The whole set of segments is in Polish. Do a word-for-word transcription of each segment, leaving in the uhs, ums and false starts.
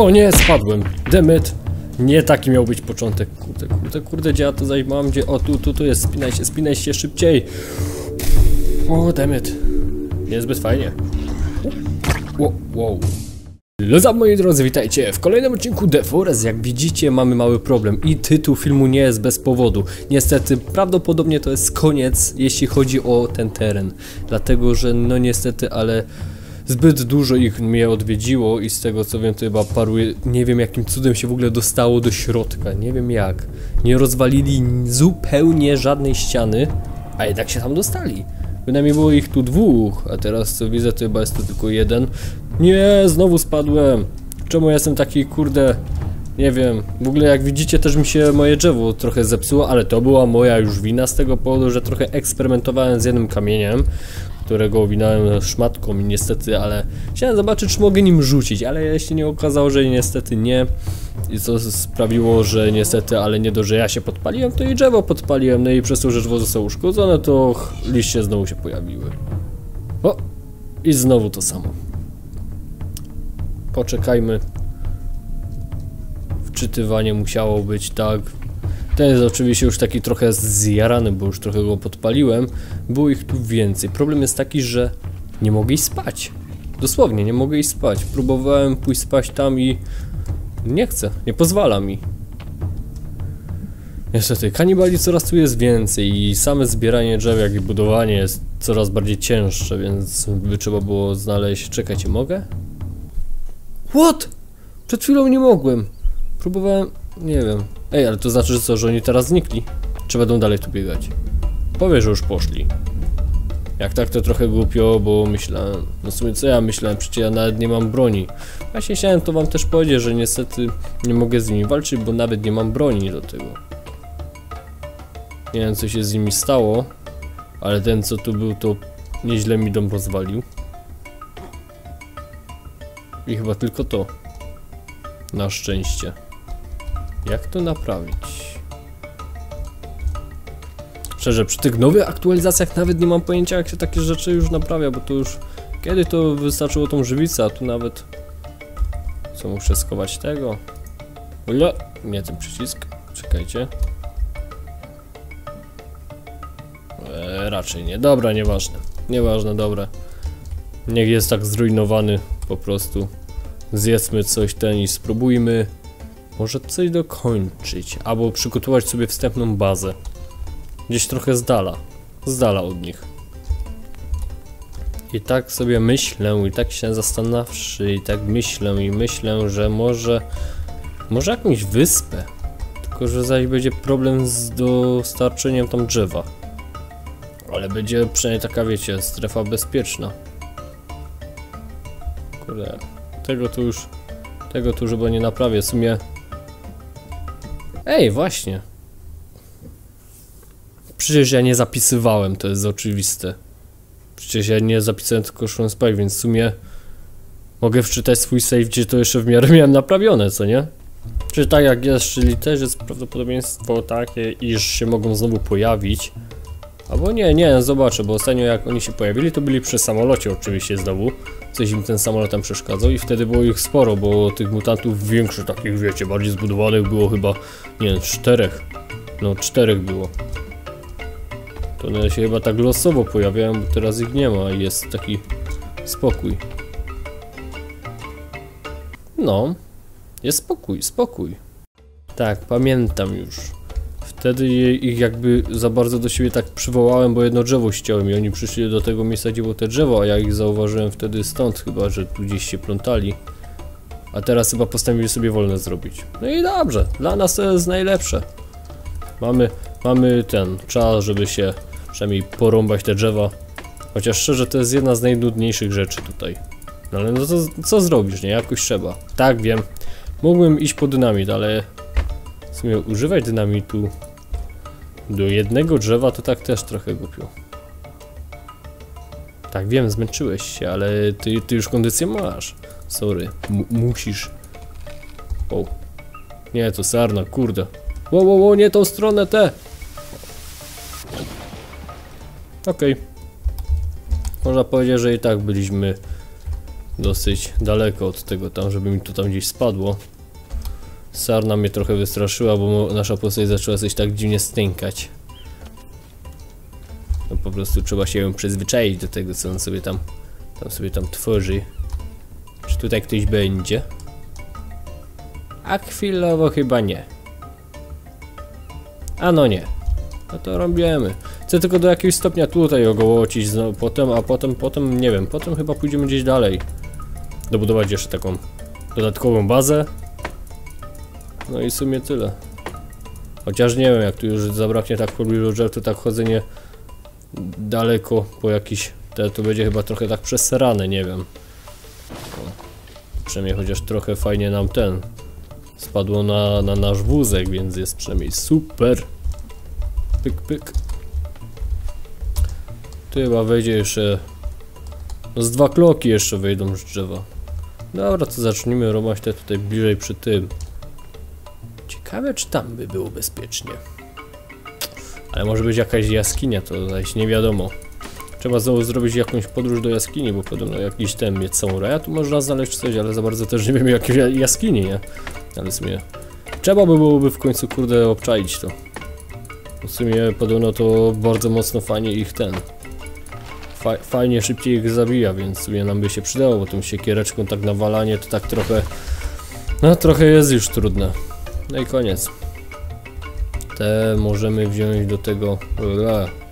O nie, spadłem. Demet. Nie taki miał być początek. Kurde, kurde, kurde, gdzie ja to zajmowałem? Gdzie? O, tu, tu, tu jest. Spinaj się, spinaj się szybciej. O, demet. Niezbyt fajnie. Wow, wow. Luzam, moi drodzy, witajcie w kolejnym odcinku The Forest. Jak widzicie, mamy mały problem i tytuł filmu nie jest bez powodu. Niestety, prawdopodobnie to jest koniec, jeśli chodzi o ten teren. Dlatego, że no niestety, ale zbyt dużo ich mnie odwiedziło i z tego co wiem, to chyba paruje, nie wiem jakim cudem się w ogóle dostało do środka, nie wiem jak. Nie rozwalili zupełnie żadnej ściany, a jednak się tam dostali. Bynajmniej było ich tu dwóch, a teraz co widzę, to chyba jest tu tylko jeden. Nie, znowu spadłem. Czemu jestem taki, kurde, nie wiem. W ogóle jak widzicie, też mi się moje drzewo trochę zepsuło, ale to była moja już wina z tego powodu, że trochę eksperymentowałem z jednym kamieniem, którego owinąłem szmatką i niestety, ale chciałem zobaczyć, czy mogę nim rzucić, ale się nie okazało, że niestety nie. I co sprawiło, że niestety, ale nie do, że ja się podpaliłem, to i drzewo podpaliłem, no i przez to, że drzewo zostało uszkodzone, to liście znowu się pojawiły. O! I znowu to samo. Poczekajmy. Wczytywanie musiało być, tak. Ten jest oczywiście już taki trochę zjarany, bo już trochę go podpaliłem. Było ich tu więcej. Problem jest taki, że nie mogę iść spać. Dosłownie, nie mogę iść spać. Próbowałem pójść spać tam i nie chcę, nie pozwala mi. Niestety, kanibali coraz tu jest więcej i same zbieranie drzew, jak i budowanie jest coraz bardziej cięższe, więc by trzeba było znaleźć... Czekajcie, mogę? What? Przed chwilą nie mogłem. Próbowałem... nie wiem. Ej, ale to znaczy, że co, że oni teraz znikli? Czy będą dalej tu biegać? Powiem, że już poszli. Jak tak, to trochę głupio, bo myślałem... No w sumie co ja myślałem? Przecież ja nawet nie mam broni. Właśnie chciałem to wam też powiedzieć, że niestety nie mogę z nimi walczyć, bo nawet nie mam broni do tego. Nie wiem, co się z nimi stało, ale ten, co tu był, to nieźle mi dom rozwalił. I chyba tylko to. Na szczęście. Jak to naprawić? Szczerze, przy tych nowych aktualizacjach nawet nie mam pojęcia, jak się takie rzeczy już naprawia, bo to już... Kiedy to wystarczyło tą żywicę, a tu nawet... Co, muszę skować tego? Ule! Nie ten przycisk. Czekajcie. Eee, raczej nie. Dobra, nieważne. Nieważne, dobra. Niech jest tak zrujnowany po prostu. Zjedzmy coś ten i spróbujmy... Może coś dokończyć, albo przygotować sobie wstępną bazę. Gdzieś trochę z dala, z dala od nich. I tak sobie myślę, i tak się zastanawszy, i tak myślę, i myślę, że może... Może jakąś wyspę. Tylko, że zaś będzie problem z dostarczeniem tam drzewa. Ale będzie przynajmniej taka, wiecie, strefa bezpieczna. Kurde, tego tu już... Tego tu już chyba nie naprawię, w sumie... Ej, właśnie. Przecież ja nie zapisywałem, to jest oczywiste. Przecież ja nie zapisałem, tylko szłem spać, więc w sumie mogę wczytać swój save, gdzie to jeszcze w miarę miałem naprawione, co nie? Czy tak jak jest, czyli też jest prawdopodobieństwo takie, iż się mogą znowu pojawić. Albo nie, nie, zobaczę, bo ostatnio jak oni się pojawili, to byli przy samolocie oczywiście znowu. Coś im ten samolot tam przeszkadzał i wtedy było ich sporo, bo tych mutantów większych, takich wiecie, bardziej zbudowanych było chyba, nie wiem, czterech. No, czterech było. To one się chyba tak losowo pojawiają, bo teraz ich nie ma i jest taki spokój. No, jest spokój, spokój. Tak, pamiętam już. Wtedy ich jakby za bardzo do siebie tak przywołałem, bo jedno drzewo ściąłem i oni przyszli do tego miejsca, gdzie było te drzewo, a ja ich zauważyłem wtedy stąd chyba, że tu gdzieś się plątali. A teraz chyba postanowili sobie wolne zrobić. No i dobrze, dla nas to jest najlepsze. Mamy, mamy ten czas, żeby się przynajmniej porąbać te drzewa. Chociaż szczerze, to jest jedna z najnudniejszych rzeczy tutaj. No ale no to co zrobisz, nie? Jakoś trzeba. Tak, wiem. Mógłbym iść po dynamit, ale w sumie używać dynamitu do jednego drzewa to tak też trochę głupio. Tak, wiem, zmęczyłeś się, ale ty, ty już kondycję masz. Sorry, M musisz. O. Nie, to sarna, kurde. Ło, ło, ło, nie tą stronę, te! Okej. Okay. Można powiedzieć, że i tak byliśmy dosyć daleko od tego tam, żeby mi to tam gdzieś spadło. Sarna mnie trochę wystraszyła, bo nasza postać zaczęła coś tak dziwnie stękać. No po prostu trzeba się ją przyzwyczaić do tego, co on sobie tam, tam sobie tam tworzy. Czy tutaj ktoś będzie? A chwilowo chyba nie. A no nie. No to robimy. Chcę tylko do jakiegoś stopnia tutaj ogołocić znowu potem, a potem, potem, nie wiem, potem chyba pójdziemy gdzieś dalej. Dobudować jeszcze taką dodatkową bazę. No i w sumie tyle. Chociaż nie wiem, jak tu już zabraknie tak w pobliżu drzew, to tak chodzenie daleko po jakiś... Te, to będzie chyba trochę tak przesrane, nie wiem. No, przynajmniej chociaż trochę fajnie nam ten... Spadło na, na nasz wózek, więc jest przynajmniej super. Pyk, pyk. Tu chyba wejdzie jeszcze... No z dwa kloki jeszcze wejdą z drzewa. Dobra, to zacznijmy robić te tutaj bliżej przy tym. Ciekawe, czy tam by było bezpiecznie. Ale może być jakaś jaskinia, to zaś nie wiadomo. Trzeba znowu zrobić jakąś podróż do jaskini, bo podobno jakiś ten mieć samuraja tu można znaleźć coś, ale za bardzo też nie wiem jakiej jaskini, nie? Ale w sumie trzeba by byłoby w końcu, kurde, obczaić to. W sumie podobno to bardzo mocno fajnie ich ten... Fa fajnie szybciej ich zabija, więc w sumie nam by się przydało, bo tą siekiereczką tak nawalanie to tak trochę... No trochę jest już trudne. No i koniec. Te możemy wziąć do tego...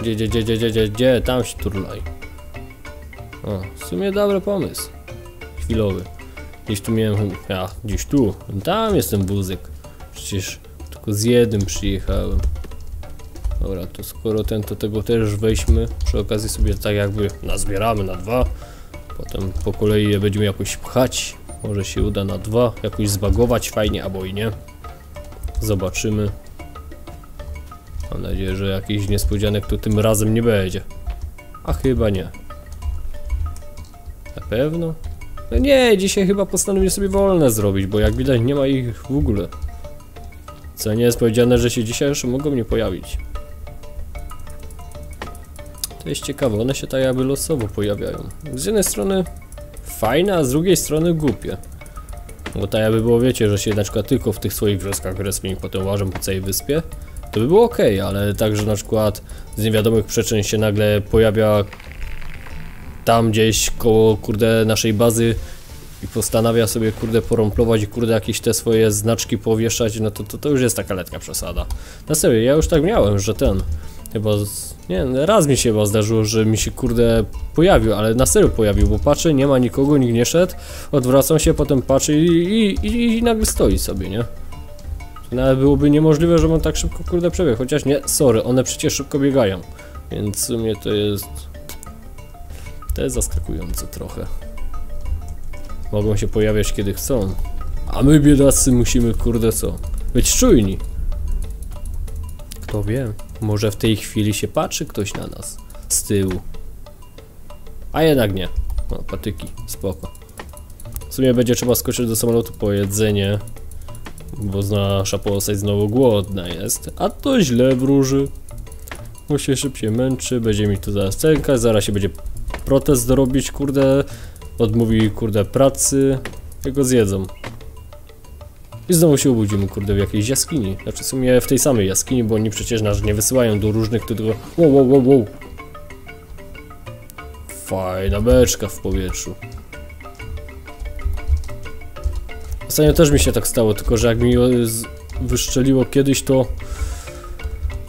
Gdzie, gdzie, gdzie, gdzie, gdzie, gdzie, tam się turlaj. O, w sumie dobry pomysł. Chwilowy. Gdzieś tu miałem... Ja, gdzieś tu. Tam jest ten wózek. Przecież tylko z jednym przyjechałem. Dobra, to skoro ten, to tego też weźmy. Przy okazji sobie tak jakby nazbieramy na dwa. Potem po kolei je będziemy jakoś pchać. Może się uda na dwa. Jakoś zbagować fajnie, albo i nie. Zobaczymy. Mam nadzieję, że jakichś niespodzianek tu tym razem nie będzie. A chyba nie. Na pewno? No nie, dzisiaj chyba postanowię sobie wolne zrobić, bo jak widać nie ma ich w ogóle. Co nie jest powiedziane, że się dzisiaj jeszcze mogą nie pojawić. To jest ciekawe, one się tak jakby losowo pojawiają. Z jednej strony fajne, a z drugiej strony głupie. Bo tak jakby było, wiecie, że się na przykład tylko w tych swoich wioskach respi potem łażą po całej wyspie, to by było ok, ale także na przykład z niewiadomych przyczyn się nagle pojawia tam gdzieś koło, kurde, naszej bazy i postanawia sobie, kurde, porąplować i, kurde, jakieś te swoje znaczki powieszać, no to, to, to już jest taka lekka przesada. Na serio, ja już tak miałem, że ten chyba, z, nie raz mi się chyba zdarzyło, że mi się, kurde, pojawił, ale na serio pojawił, bo patrzę, nie ma nikogo, nikt nie szedł, odwracam się, potem patrzę i, i, i, i nagle stoi sobie, nie? Nawet byłoby niemożliwe, żeby on tak szybko, kurde, przebiegł, chociaż nie, sorry, one przecież szybko biegają, więc w sumie to jest... To jest zaskakujące trochę. Mogą się pojawiać, kiedy chcą. A my, biedacy, musimy, kurde, co? Być czujni. Kto wie, może w tej chwili się patrzy ktoś na nas z tyłu. A jednak nie. No, patyki, spoko. W sumie będzie trzeba skoczyć do samolotu po jedzenie, bo nasza postać znowu głodna jest, a to źle wróży. Bo się szybciej męczy, będzie mi tu zaraz cękać, zaraz się będzie protest dorobić, kurde, odmówi, kurde, pracy, jego zjedzą. I znowu się obudzimy, kurde, w jakiejś jaskini, znaczy w sumie w tej samej jaskini, bo oni przecież nas nie wysyłają do różnych, tylko... Wow, wow, wow, wow. Fajna beczka w powietrzu. Ostatnio też mi się tak stało, tylko że jak mi wyszczeliło kiedyś, to...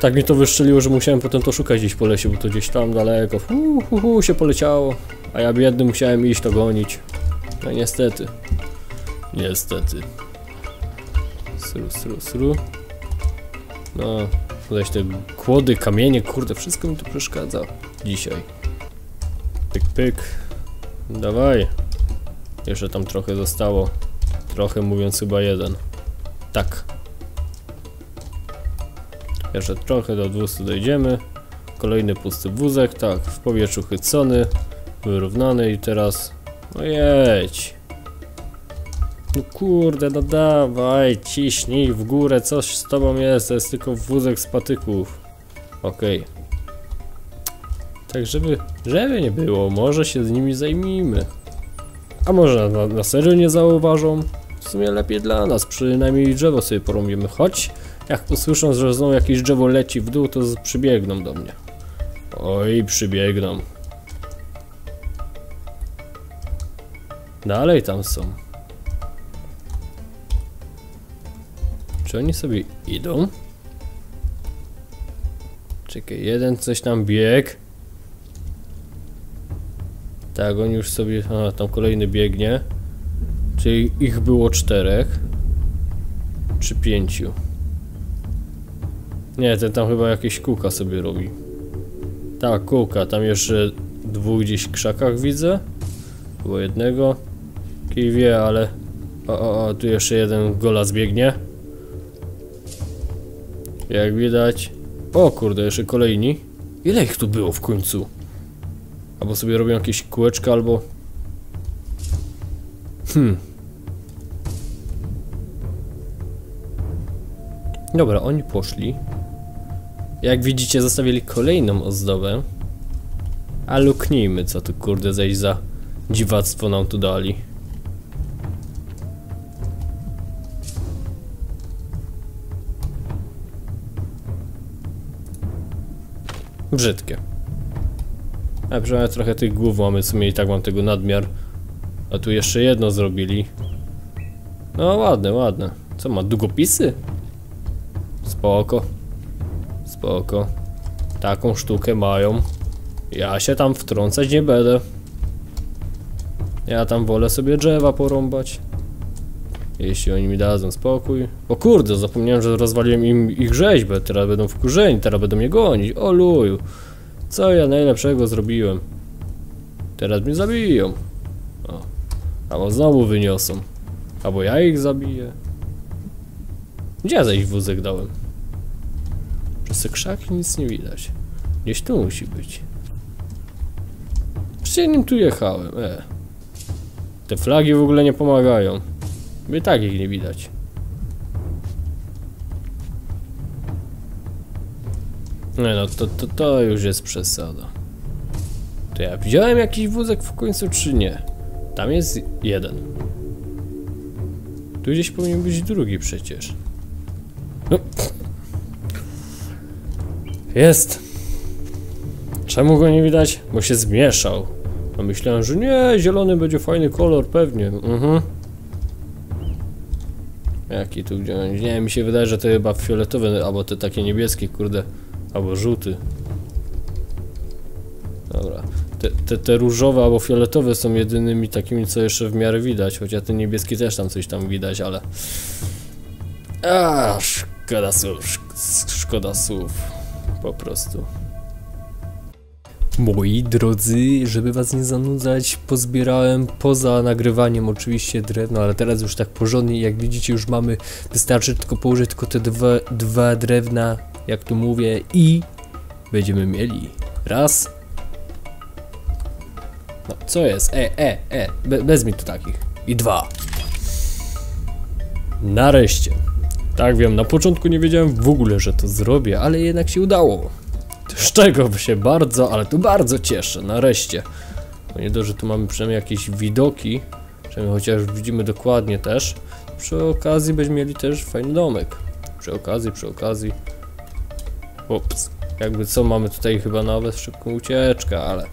Tak mi to wyszczeliło, że musiałem potem to szukać gdzieś po lesie, bo to gdzieś tam daleko hu, hu, hu, się poleciało, a ja biedny musiałem iść to gonić. No niestety. Niestety. Sru, sru, sru. No, tutaj te kłody, kamienie, kurde, wszystko mi tu przeszkadza dzisiaj. Pyk, pyk. Dawaj. Jeszcze tam trochę zostało. Trochę mówiąc chyba jeden. Tak. Jeszcze trochę do dwustu dojdziemy. Kolejny pusty wózek, tak, w powietrzu chycony, wyrównany i teraz... No jedź. No kurde, no dawaj, ciśnij w górę, coś z tobą jest, to jest tylko wózek z patyków. Okej. Okay. Tak, żeby, żeby nie było, może się z nimi zajmijmy. A może na, na serio nie zauważą? W sumie lepiej dla nas, przynajmniej drzewo sobie porąbimy, choć jak usłyszą, że znowu jakieś drzewo leci w dół, to przybiegną do mnie. Oj, przybiegną. Dalej tam są. Czy oni sobie idą? Czekaj, jeden coś tam biegł. Tak, oni już sobie... A, tam kolejny biegnie. Czyli ich było czterech. Czy pięciu? Nie, ten tam chyba jakieś kółka sobie robi. Tak, kółka. Tam jeszcze dwóch gdzieś w krzakach widzę. Było jednego. Kij wie, ale... O, o, o, tu jeszcze jeden gola zbiegnie. Jak widać... O kurde, jeszcze kolejni. Ile ich tu było w końcu? Albo sobie robią jakieś kółeczka, albo... Hmm. Dobra, oni poszli. Jak widzicie, zostawili kolejną ozdobę. A luknijmy, co tu kurde zejść za dziwactwo nam tu dali. Brzydkie. A przynajmniej trochę tych głów mamy, w sumie i tak mam tego nadmiar. A tu jeszcze jedno zrobili. No ładne, ładne. Co ma, długopisy? Spoko. Spoko. Taką sztukę mają. Ja się tam wtrącać nie będę. Ja tam wolę sobie drzewa porąbać. Jeśli oni mi dadzą spokój. O kurde, zapomniałem, że rozwaliłem im ich rzeźbę. Teraz będą wkurzeni, teraz będą mnie gonić. O luju. Co ja najlepszego zrobiłem? Teraz mnie zabiją. O. Albo znowu wyniosą. Albo ja ich zabiję. Gdzie ja za ich wózek dałem? Przez te krzaki nic nie widać. Gdzieś tu musi być. Przecież nim tu jechałem. E. Te flagi w ogóle nie pomagają. By tak ich nie widać. Nie no, to, to, to już jest przesada. To ja widziałem jakiś wózek w końcu, czy nie? Tam jest jeden. Tu gdzieś powinien być drugi przecież. No. Jest. Czemu go nie widać? Bo się zmieszał. No myślałem, że nie, zielony będzie fajny kolor, pewnie. Mhm. Jaki tu wziąć? Nie, mi się wydaje, że to chyba fioletowy, albo te takie niebieskie, kurde, albo żółty. Dobra, te, te, te różowe albo fioletowe są jedynymi takimi, co jeszcze w miarę widać, chociaż ten niebieski też tam coś tam widać, ale... A, szkoda słów, sz, szkoda słów, po prostu. Moi drodzy, żeby was nie zanudzać, pozbierałem poza nagrywaniem oczywiście drewno, ale teraz już tak porządnie, jak widzicie, już mamy, wystarczy tylko położyć tylko te dwa, dwa drewna, jak tu mówię, i będziemy mieli raz. No co jest? E, e, e, Be, bez mi tu takich. I dwa. Nareszcie. Tak, wiem, na początku nie wiedziałem w ogóle, że to zrobię, ale jednak się udało. Z czego się bardzo, ale tu bardzo cieszę, nareszcie. Bo nie dość, że tu mamy przynajmniej jakieś widoki, przynajmniej chociaż widzimy dokładnie też. Przy okazji będziemy mieli też fajny domek. Przy okazji, przy okazji. Ups, jakby co, mamy tutaj chyba nawet szybką ucieczkę, ale...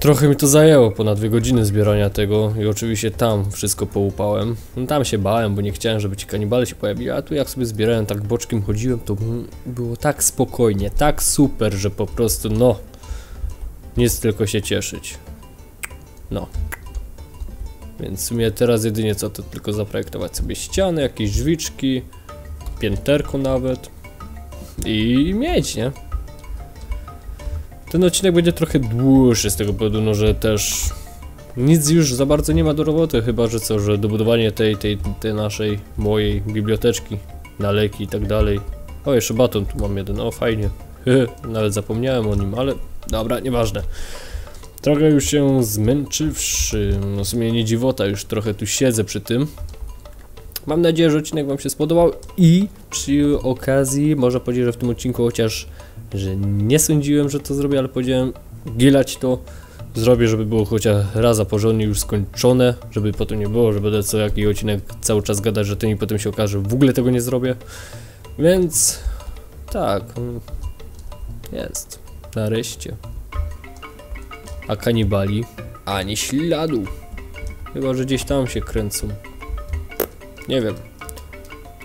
Trochę mi to zajęło, ponad dwie godziny zbierania tego i oczywiście tam wszystko połupałem. No tam się bałem, bo nie chciałem, żeby ci kanibale się pojawili, a tu jak sobie zbierałem, tak boczkiem chodziłem, to było tak spokojnie, tak super, że po prostu no, nic tylko się cieszyć. No. Więc w sumie teraz jedynie co, to tylko zaprojektować sobie ściany, jakieś drzwiczki, pięterko nawet i mieć, nie? Ten odcinek będzie trochę dłuższy z tego powodu, no, że też nic już za bardzo nie ma do roboty, chyba że co, że dobudowanie tej, tej, tej naszej, mojej biblioteczki, naleki i tak dalej. O, jeszcze baton tu mam jeden, o fajnie, nawet zapomniałem o nim, ale dobra, nieważne. Trochę już się zmęczywszy, no w sumie nie dziwota, już trochę tu siedzę przy tym. Mam nadzieję, że odcinek wam się spodobał i przy okazji można powiedzieć, że w tym odcinku, chociaż że nie sądziłem, że to zrobię, ale powiedziałem gilać to, zrobię, żeby było chociaż raz a porządnie już skończone, żeby potem nie było, że będę co jakiś odcinek cały czas gadać, że ten i potem się okaże, w ogóle tego nie zrobię. Więc tak, jest, nareszcie. A kanibali? Ani śladu. Chyba, że gdzieś tam się kręcą. Nie wiem.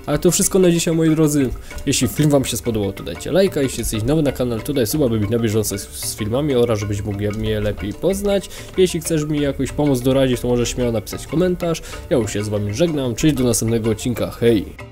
Ale to wszystko na dzisiaj, moi drodzy. Jeśli film wam się spodobał, to dajcie lajka. Jeśli jesteś nowy na kanal, to daj suba, by być na bieżąco z filmami oraz żebyś mógł mnie lepiej poznać. Jeśli chcesz mi jakoś pomóc, doradzić, to możesz śmiało napisać komentarz. Ja już się z wami żegnam. Cześć, do następnego odcinka. Hej!